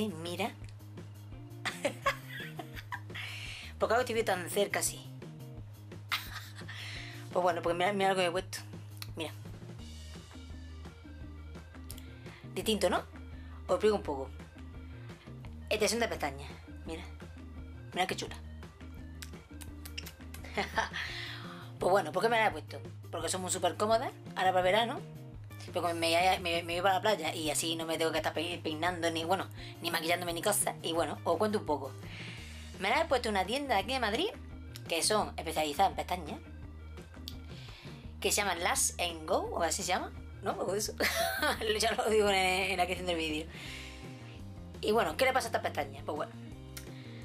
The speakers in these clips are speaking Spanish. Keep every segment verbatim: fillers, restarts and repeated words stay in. viste, mira. ¿Por qué algo te veo tan cerca así? Pues bueno, porque mira, mira lo que me he puesto. Mira. Distinto, ¿no? Os explico un poco. Extensión de pestañas. Mira. Mira qué chula. Pues bueno, ¿por qué me la he puesto? Porque son muy súper cómodas. Ahora para el verano. Porque me, me, me voy para la playa y así no me tengo que estar peinando ni, bueno, ni maquillándome ni cosas. Y bueno, os cuento un poco. Me la he puesto en una tienda de aquí de Madrid, que son especializadas en pestañas, que se llaman Lash and Go, o así se llama, ¿no? O eso. Ya lo digo en, en la descripción del vídeo. Y bueno, ¿qué le pasa a estas pestañas? Pues bueno,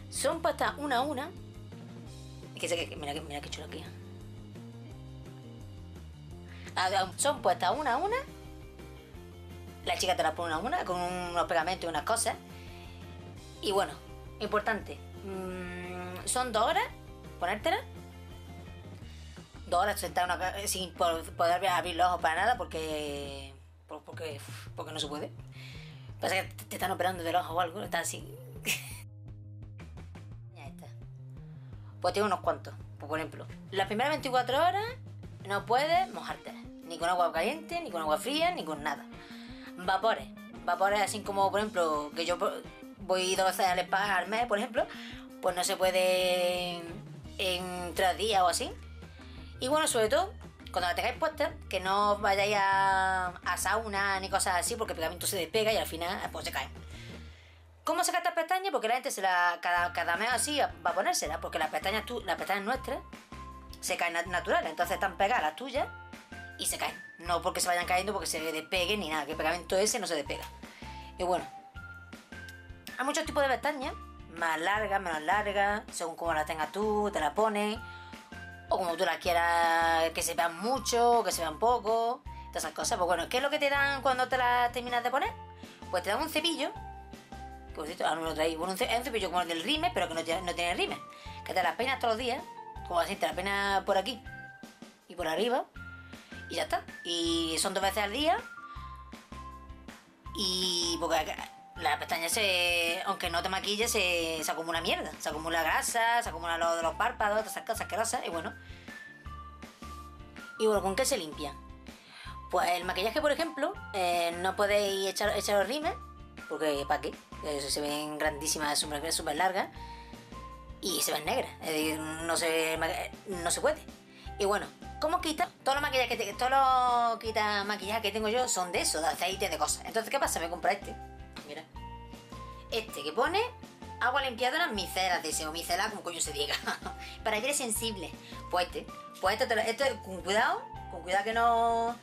son puestas una a una. Es que sé que, mira, mira qué chulo aquí. Son puestas una a una. La chica te las pone una a una con unos pegamentos y unas cosas. Y bueno, importante. Mm, son dos horas ponértelas, dos horas sentada una, sin poder abrir los ojos para nada porque porque porque no se puede. Pasa que te están operando del ojo o algo, están así. Ya está. Pues tiene unos cuantos. Pues por ejemplo, las primeras veinticuatro horas no puedes mojarte ni con agua caliente, ni con agua fría, ni con nada. Vapores, vapores así como por ejemplo que yo voy dos veces al spa al mes, por ejemplo, pues no se puede en, en tres días o así. Y bueno, sobre todo, cuando la tengáis puesta, que no vayáis a, a sauna ni cosas así, porque el pegamento se despega y al final pues se caen. ¿Cómo sacar estas pestañas? Porque la gente se la, cada, cada mes así va a ponérselas, porque las pestañas, tú, las pestañas nuestras se caen naturales, entonces están pegadas las tuyas y se caen. No porque se vayan cayendo, porque se despeguen ni nada, que el pegamento ese no se despega. Y bueno, hay muchos tipos de pestañas, más largas, menos largas, según como la tengas tú, te la pones, o como tú las quieras, que se vean mucho, que se vean poco, todas esas cosas. Pues bueno, ¿qué es lo que te dan cuando te las terminas de poner? Pues te dan un cepillo, que por cierto, ahora no lo traéis, bueno, es un cepillo como el del rímel, pero que no tiene, no tiene rímel, que te las peinas todos los días, como así, te las peinas por aquí y por arriba, y ya está. Y son dos veces al día, y porque acá las pestañas, se, aunque no te maquilles, se, se acumula mierda, se acumula grasa, se acumula lo de los párpados, todas esas cosas asquerosas, y bueno. Y bueno, ¿con qué se limpian? Pues el maquillaje, por ejemplo, eh, no podéis echar, echaros rímel, porque ¿para qué? Eh, se ven grandísimas, súper super largas, y se ven negras, es decir, no se, no se puede. Y bueno, ¿cómo quitar? Todos los maquillajes que, todos los quita maquillaje que tengo yo son de eso, de aceite, de cosas. Entonces, ¿qué pasa? Me compré este. Mira. Este que pone agua limpiadora micelar, dice, o micelar, como coño se diga. Para que eres sensible. Pues este, pues este, te lo, este con cuidado, con cuidado que no,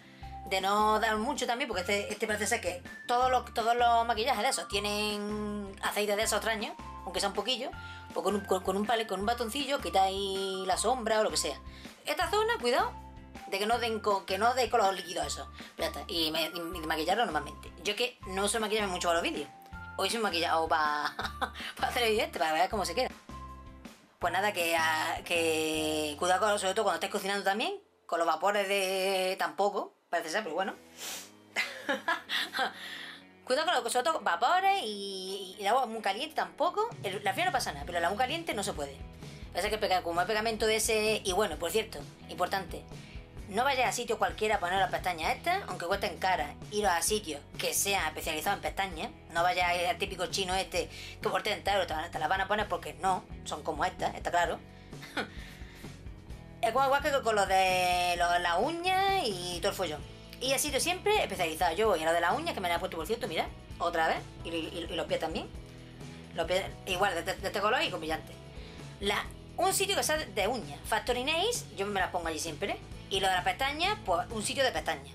de no dar mucho también, porque este, este parece ser que todos los, todos los maquillajes de esos tienen aceite de esos extraños, aunque sea un poquillo, pues con un, con, con un palé, con un batoncillo, quitáis la sombra o lo que sea. Esta zona, cuidado, de que no den con, que no de con los líquidos esos. Ya está. Y, me, y maquillarlo normalmente. Yo es que no uso maquillarme mucho para los vídeos. Hoy soy maquillado para, para hacer el vídeo este, para ver cómo se queda. Pues nada, que, a, que cuidado con, sobre todo cuando estés cocinando también, con los vapores de tampoco, parece ser, pero bueno. Cuidado con los, sobre todo, vapores y, y el agua muy caliente tampoco. El, la fría no pasa nada, pero el agua caliente no se puede. Pasa que pega, como hay pegamento de ese. Y bueno, por cierto, importante. No vayas a sitios cualquiera a poner las pestañas estas, aunque cuesten caras. Iros a sitios que sean especializados en pestañas. No vayas al típico chino este que por treinta euros te las van a poner, porque no, son como estas, está claro. Es igual que con los de las uñas y todo el follón. Y a sitios siempre especializados. Yo voy a los de las uñas, que me las he puesto por cierto, mirad, otra vez. Y, y, y los pies también. Los pies igual, de, de, de este color y con brillantes. La, un sitio que sea de uñas. Factory Nails, yo me las pongo allí siempre. Y lo de las pestañas, pues un sitio de pestañas.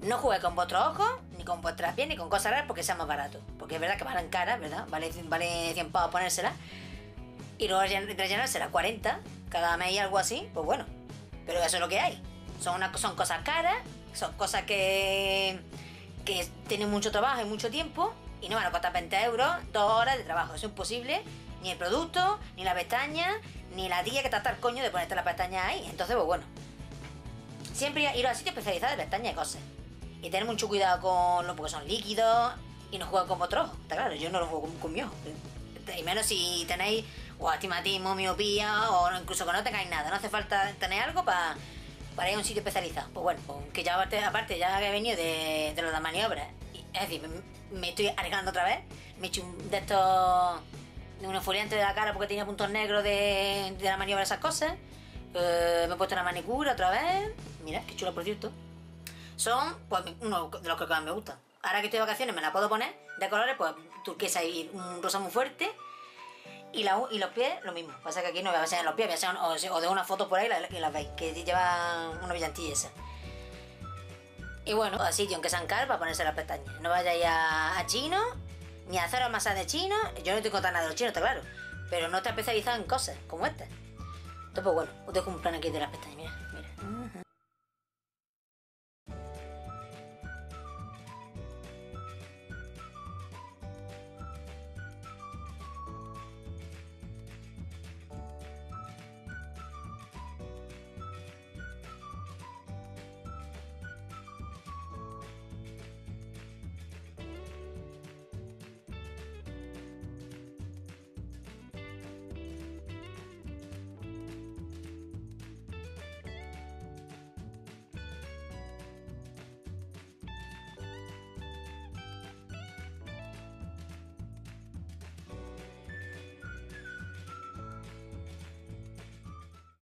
No juguéis con vuestros ojos, ni con vuestras pies, ni con cosas raras, porque sea más barato. Porque es verdad que valen caras, ¿verdad? Vale, vale cien pavos ponérselas. Y luego rellenárselas cuarenta, cada mes y algo así, pues bueno. Pero eso es lo que hay. Son, una, son cosas caras, son cosas que, que tienen mucho trabajo y mucho tiempo. Y no van a costar veinte euros, dos horas de trabajo. Eso es imposible. Ni el producto, ni la pestaña, ni la tía que te está el coño de ponerte las pestañas ahí. Entonces, pues bueno. Siempre ir a sitios especializados de pestañas y cosas. Y tener mucho cuidado con lo porque son líquidos. y no juega con otro ojo, está claro, yo no lo juego con, con mi ojo, y menos si tenéis o astigmatismo, miopía, o incluso que no tengáis nada, no hace falta tener algo para para ir a un sitio especializado. Pues bueno, pues que ya aparte, aparte ya que he venido de, de lo de las maniobras, es decir, me, me estoy arriesgando otra vez, me he hecho un, de estos, de un exfoliante de la cara porque tenía puntos negros de, de la maniobra, esas cosas, eh, me he puesto una manicura otra vez, mira, qué chulo por cierto, son pues uno de los que más me gustan. Ahora que estoy de vacaciones me la puedo poner de colores, pues turquesa y un rosa muy fuerte. Y, la, y los pies, lo mismo. Pasa que aquí no voy a enseñar los pies, voy a enseñar, o, o de una foto por ahí la, que las veis, que lleva una brillantilla esa. Y bueno, a sitio en que sean caros para ponerse las pestañas. No vayáis a, a chino, ni a haceros masajes de chino. Yo no estoy contando nada de los chinos, está claro. Pero no está especializado en cosas como esta. Entonces, pues bueno, os dejo un plan aquí de las pestañas, mira, mira. Uh-huh.